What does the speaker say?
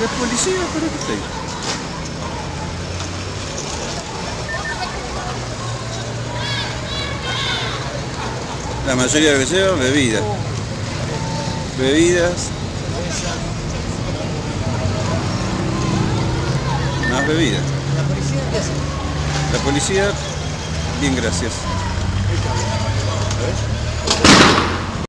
la policía, pero que está ahí. La mayoría de lo que lleva, bebidas. Bebidas. Más bebidas. ¿La policía qué hace? La policía, bien, gracias.